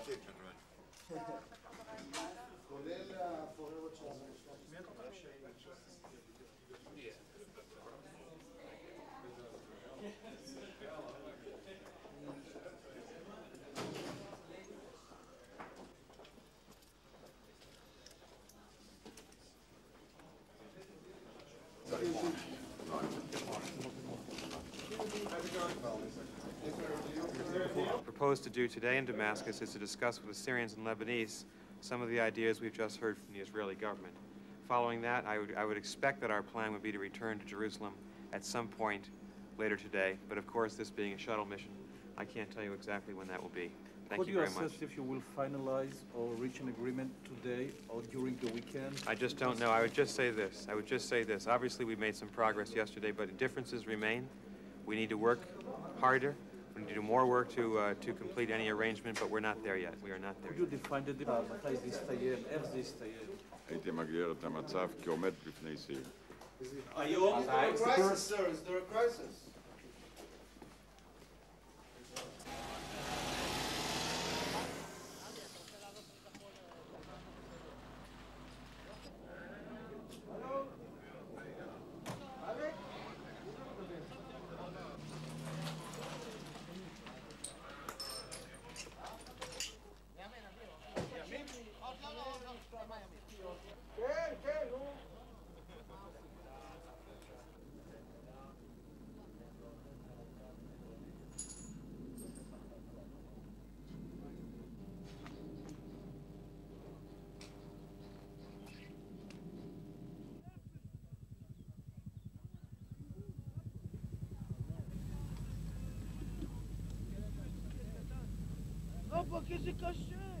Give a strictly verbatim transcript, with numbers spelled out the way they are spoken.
לדעתי. כולל הפוררות של proposed to do today in Damascus is to discuss with Syrians and Lebanese some of the ideas we've just heard from the Israeli government. Following that, I would, I would expect that our plan would be to return to Jerusalem at some point later today, but of course, this being a shuttle mission, I can't tell you exactly when that will be. Thank you very much. Could you assess if you will finalize or reach an agreement today or during the weekend? I just don't know. I would just say this. I would just say this. Obviously, we made some progress yesterday, but differences remain. We need to work harder. We need to do more work to uh, to complete any arrangement, but we're not there yet. We are not there. Could you define the difference? הייתי מגדיר את המצב כעומד בפני סיום. Are you on the crisis, sir? Is there a crisis? Porque se cachorro